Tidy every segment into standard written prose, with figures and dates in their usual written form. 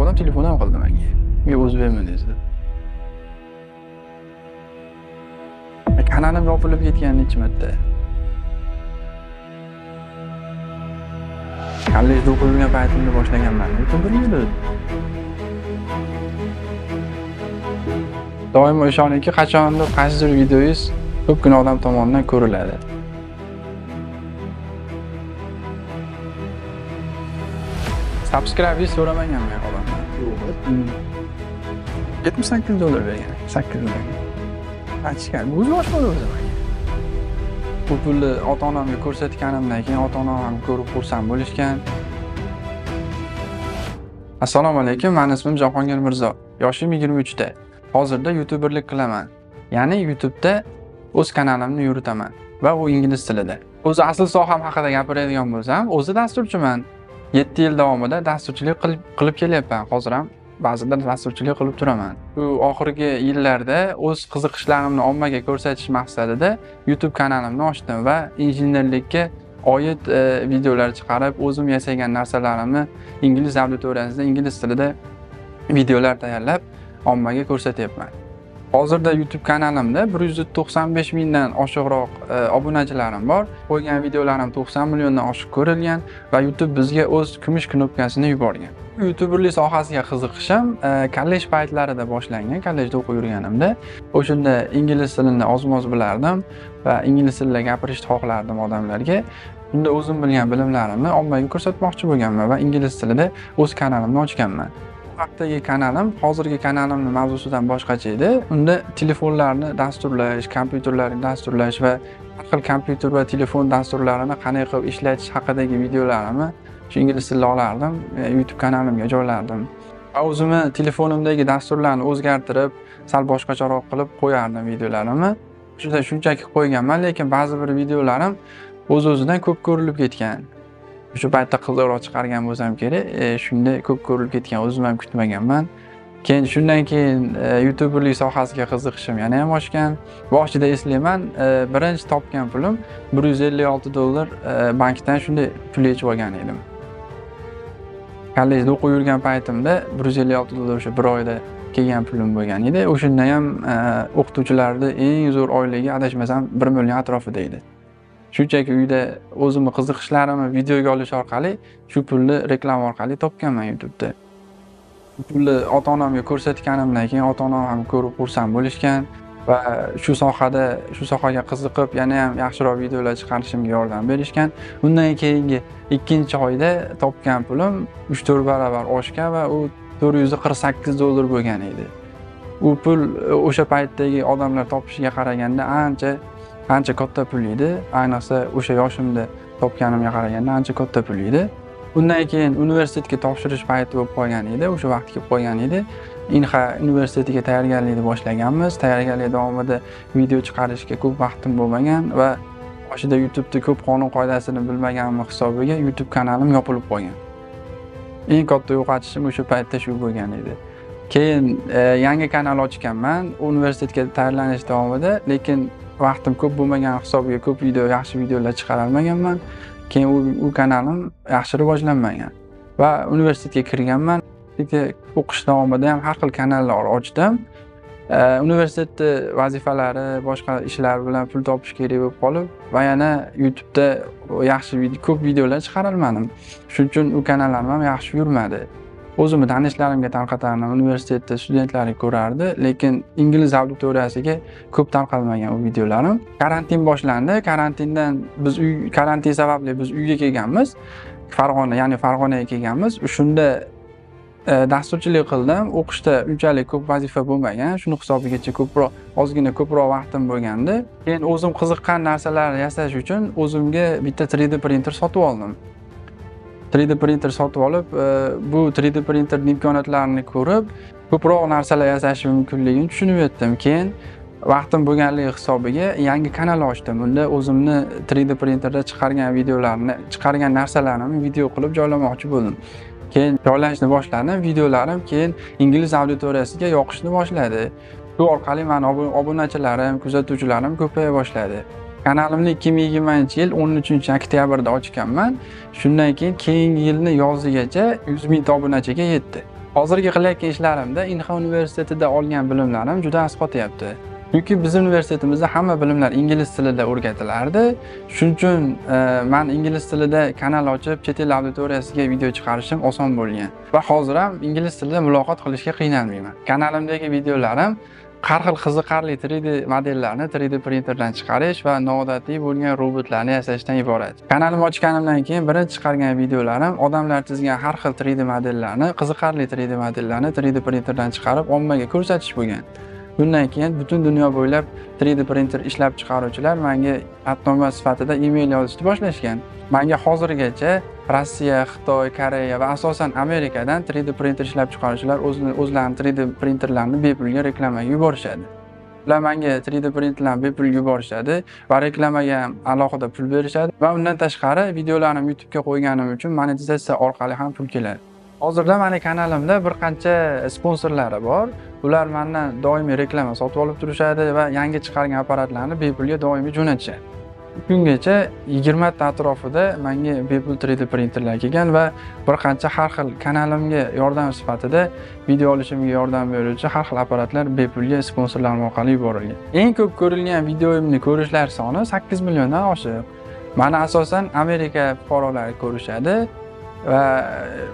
Onam telefon ham qildi menga. Men o'zi berman dedi. Kanalim yopilib ketganini necha marta. Kollej o'qilgan paytimda boshlaganman. Doim o'shaniki qachondir qaysidir videoyingiz ko'pgina odam tomonidan ko'riladi. Subscribe'ni so'ramaganman odamlar. 78 dollar bergan. 8 dollar. Achchiqan, o'zi ochmadi o'zi menga. Bu pulni ota-onamga ko'rsatganimdan keyin ota-onam ham ko'rib xursand bo'lishgan. Assalomu alaykum, men ismim Jahongirmirzo. Yoshim 23 ta. Hozirda youtuberlik qilaman. Ya'ni YouTube'da o'z kanalimni yuritaman va u ingliz tilida. O'zi asl soham haqida gapiradigan bo'lsam, o'zi dasturchiman. 7 yil davomida dasturchilik qilib kelyapman. Hozir ham ba'zida dasturchilik qilib turaman. Bu oxirgi yillarda o'z qiziqishlarimni ommaga ko'rsatish maqsadida YouTube kanalimni ochdim va injenerlikka oid videolar chiqarib, o'zim yasagan narsalarimni ingliz auditoriyasida ingliz tilida videolar tayyorlab ommaga ko'rsatyapman. Hozirda YouTube kanalimda 195 mingdan oshiqroq obunachilarim bor. Qo'ygan videolarim 90 milliondan oshiq ko'rilgan va YouTube bizga o'z kumush knopkasini yuborgan. YouTuberlik sohasiga qiziqishim kollej paytlarida boshlangan, kollejda o'qib yurganimda. O'shunda ingliz tilini oz-moz bilardim va ingliz tilida gapirishni xohlardim odamlarga. Bunda o'zim bilgan bilimlarimni ommaga ko'rsatmoqchi bo'lganman va ingliz tilida o'z kanalimni ochganman. Vaqtdagi kanalim hozirgi kanalimning mavzusidan boshqacha edi. Unda telefonlarni dasturlash, kompyuterlarni dasturlash va har xil kompyuter va telefon dasturlarini qanday qilib ishlatish haqidagi videolarimni ingliz tilida olardim, YouTube kanalimga joylardim. O'zimni telefonimdagi dasturlarni o'zgartirib, sal boshqacharoq qilib qo'yardim videolarimni. Shunchaki qo'yganman, lekin ba'zi bir videolarim o'z-o'zidan ko'p ko'rilib ketgan. Shu paytda qiziqroq chiqargan bo'lsam kerak, shunda ko'p ko'rilib ketgan, o'zim ham kutmaganman. Keyin shundan keyin YouTuberlik sohasiga qiziqishim yana ham oshgan. Boshida eslayman, birinchi topgan pulim 156 dollar bankdan shunday pul yechib olgan edim. Kollejda o'qib yurgan paytimda 156 dollar o'sha bir oyda kelgan pulim bo'lgan edi. O'shundan ham o'qituvchilarning eng zo'r oyligi adashmasam 1 million atrofida edi. Shunchaki uyda o'zimni qiziqishlarimni videoga olish orqali shu pulni reklama orqali topganman YouTube'da. Bu pulni ota-onamga ko'rsatganimdan keyin ota-onam ham ko'rib xursand bo'lishgan va shu sohaga qiziqib, yana ham yaxshiroq videolar chiqarishimga yordam berishgan. Undan keyingi 2-oyda topgan pulim 3-4 barobar oshgan va u 448 dollar bo'lgan edi. U pul o'sha paytdagi odamlar topishiga qaraganda ancha katta pul edi. Ayniqsa o'sha yoshimda topganimga qaraganda ancha katta pul edi. Undan keyin universitetga topshirish payti bo'lib qolgan edi, o'sha vaqt kelib qolgan edi. INHA universitetiga tayyorgarlikni boshlaganmiz. Tayyorgarlik davomida video chiqarishga ko'p vaqtim bo'lmagan va boshida YouTube'da ko'p qonun-qoidasini bilmaganimni hisobiga YouTube kanalim yopilib qolgan. Eng katta yo'qotishim o'sha paytda shu bo'lgan edi. Keyin yangi kanal ochganman, universitetga tayyorlanish davomida, lekin vaqtim ko'p bo'lmagan hisobiga ko'p yaxshi videolar chiqara olmaganman. Keyin u kanalim yaxshi rivojlanmagan va universitetga kirganman. Lekin o'qish davomida ham har xil kanallar ochdim. Universitetda vazifalari, boshqa ishlar bilan pul topish kerak bo'lib qolib va yana YouTube'da ko'p videolar chiqara olmadim. Shuning uchun u kanallar ham yaxshi yurmadi. O'zimni tanishlarimga tarqatardim, universitetda studentlarni ko'rardi, lekin ingliz auditoriyasiga ko'p tarqalmagan u videolarim. Karantin boshlandi. Karantin sababli biz uyga kelganmiz. Farg'onaga kelganmiz. Shunda dasturchilik qildim. O'qishda unchalik ko'p vazifa bo'lmagan. Shuni hisobigacha ozgina ko'proq vaqtim bo'lgandi. Keyin o'zim qiziqqan narsalarni yasash uchun o'zimga bitta 3D printer sotib oldim. 3D printer sotib olib, bu 3D printerning imkoniyatlarini ko'rib, ko'proq narsalar yasash mumkinligini tushunib yetdim. Keyin vaqtim bo'lganligi hisobiga yangi kanal ochdim. Unda o'zimni 3D printerda chiqargan narsalarimni video qilib joylamoqchi bo'ldim. Keyin joylashni boshladim, videolarim keyin ingliz auditoriyasiga yoqishni boshladi. Bu orqali men obunachilarim, kuzatuvchilarim ko'paya boshladi. Kanalimni 2020-yil 13-oktyabrda ochganman. Shundan keyin keyingi yilning yozigacha 100 ming obunachiga yetdi. Hozirgi qilayotgan ishlarimda INHA universitetida olgan bilimlarim juda asqotyapti. Çünkü bizim üniversitemizde hamma bilimler İngiliz tilida o'rgatilardi. Shuning uchun men İngiliz tilida kanal ochib, chet el auditoriyasiga video chiqarishim oson bo'lgan. Va hozir ham İngiliz tilida muloqot qilishga qiynalmayman. Kanalimdagi videolarim har xil qiziqarli 3D modellarni 3D printerdan chiqarish va noodatiy bo'lgan robotlarni yasashdan iborat. Kanalimni ochganimdan keyin birinchi chiqargan videolarim odamlar chizgan har xil 3D modellarni, qiziqarli 3D modellarni 3D printerdan chiqarib ommaga ko'rsatish bo'lgan. Bundan keyin butun dunyo bo'ylab 3D printer ishlab chiqaruvchilar menga atnoma sifatida e-mail yozishni boshlashgan. Menga hozirgacha Rossiya, Xitoy, Koreya va asosan Amerikadan 3D printer ishlab chiqaruvchilar o'zlarining 3D printerlarini bepulga reklamaga yuborishadi. Ular menga 3D printerlarni bepulga yuborishadi va reklamaga ham alohida pul berishadi va undan tashqari videolarimni YouTube'ga qo'yganim uchun monetizatsiya orqali ham pul keladi. Hozirda meni kanalimda bir qancha sponsorlari bor. Ular mendan doimiy reklama sotib olib turishadi va yangi chiqargan apparatlarni bepulga doimiy jo'natishadi. Bugungacha 20 ta atrofida menga bepul 3D printerlar kelgan va bir qancha har xil kanalimga yordam sifatida video olishimga yordam beruvchi har xil apparatlar bepulga sponsorlar orqali yuborilgan. Eng ko'p ko'rilgan videoimni ko'rishlar soni 8 milliondan oshiq. Meni asosan Amerika fuqarolari ko'rishadi. Va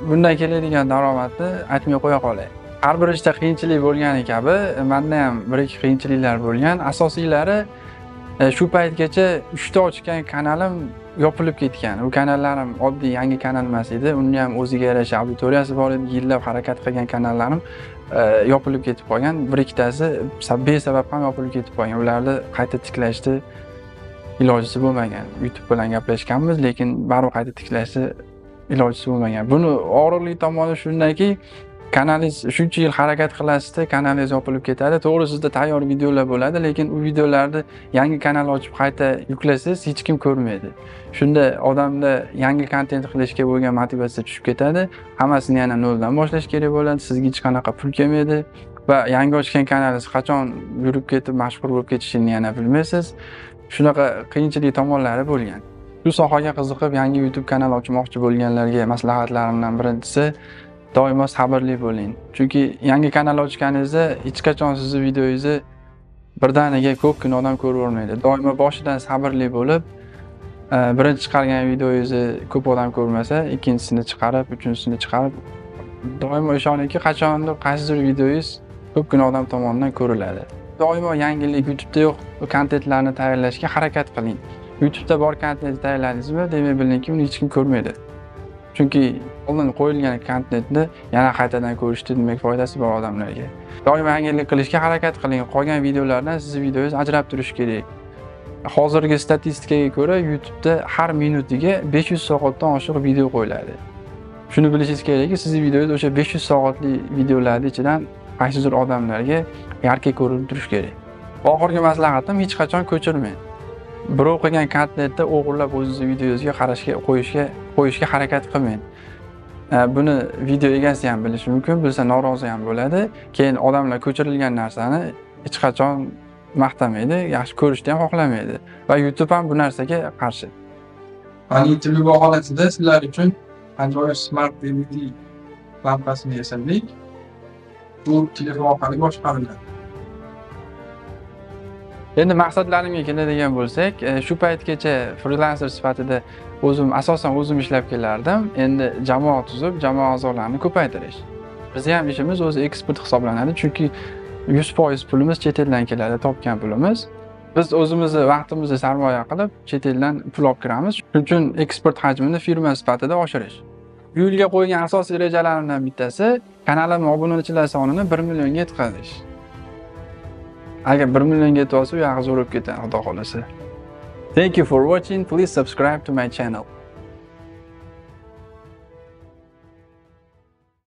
bundan keladigan daromadni aytmay qo'ya qolay. Har bir ishda qiyinchilik bo'lgani kabi, menda ham bir ikki qiyinchiliklar bo'lgan. Asosiylari shu paytgacha 3 ta ochgan kanalim yopilib ketgan. U kanallarim oddiy yangi kanal emas edi. Uni ham o'ziga yarasha auditoriyasi bor edi. Yillab harakat qilgan kanallarim yopilib ketib qolgan. Bir ikkitasi besabab ham yopilib ketib qolgan. Ularni qayta tiklashni ilojisi bo'lmagan. YouTube bilan gaplashganmiz, lekin baribir qayta tiklashni ilojisi bo'lmagan. Buni og'irlik tomoni shundaki, kanalingiz shuncha yil harakat qilasiz, kanalingiz yopilib ketadi. To'g'ri, sizda tayyor videolar bo'ladi, lekin u videolarni yangi kanal ochib qayta yuklasangiz, hech kim ko'rmaydi. Shunda odamda yangi kontent qilishga bo'lgan motivatsiya tushib ketadi. Hammasini yana noldan boshlash kerak bo'ladi, sizga hech qanaqa pul kelmaydi va yangi ochgan kanalingiz qachon yurib ketib mashhur bo'lib ketishini yana bilmaysiz. Shunaqa qiyinchilik tomonlari bo'lgan. Bu sohaga qiziqib yangi YouTube kanal ochmoqchi bo'lganlarga maslahatlarimdan birinchisi doimo sabrli bo'ling. Chunki yangi kanal ochganingizda hech qachon sizning videongizni birdaniga ko'pgina odam ko'ravermaydi. Doimo boshidan sabrli bo'lib, birinchi chiqargan videongizni ko'p odam ko'rmasa, ikkinchisini chiqarib, uchinchisini chiqarib, doimo ishoningki, qachondir qaysidir videongiz ko'pgina odam tomonidan ko'riladi. Doimo yangilik, YouTube'da yo'q kontentlarni tayyorlashga harakat qiling. YouTube'da bor kontentni tayyorladingizmi, demak bilingki, uni hech kim ko'rmaydi. Chunki oldin qo'yilgan kontentni yana qaytadan ko'rishning nima foydasi bor odamlarga? Doim yangilik qilishga harakat qiling. Qolgan videolardan sizning videongiz ajrab turishi kerak. Hozirgi statistikaga ko'ra, YouTube'da har minutiga 500 soatdan oshiq video qo'yiladi. Shuni bilishingiz kerakki, sizning videongiz o'sha 500 soatlik videolarning ichidan qaysidir odamlarga yarqa ko'rinib turishi kerak. Oxirgi maslahatim, hech qachon ko'chirmang. Birov qilgan kontentni o'g'irlab o'zingiz videongizga qarashga qo'yishga harakat qilmang. Buni video egasi ham bilishi mumkin, bilsa norozi ham bo'ladi. Keyin odamlar ko'chirilgan narsani hech qachon maqtamaydi, yaxshi ko'rishni ham xohlamaydi va YouTube ham bu narsaga qarshi. Ani YouTube holatida sizlar uchun Android Smart DVD lampasini yasadik. Bu telefon orqali boshqariladi. Endi maqsadlarimga keladigan bo'lsak, shu paytgacha freelancer sifatida asosan o'zim ishlab kelardim. Endi jamoa tuzib, jamoa a'zolarini ko'paytirish. Bizning ham ishimiz o'zi eksport hisoblanadi, chunki 100% pulimiz chet eldan keladi, topgan pulimiz. Biz o'zimizni vaqtimizni sarmoya qilib, chet eldan pul olib kiramiz. Shuning uchun eksport hajmini firma sifatida oshirish. Bu yilga qo'ygan asosiy rejalarimdan bittasi kanalim obunachilar sonini 1 millionga yetkazish. Agar 1 millionga yetib olsa, u yaxshi bo'lib ketadi, Xudo xolasa. Thank you for watching. Please subscribe to my channel.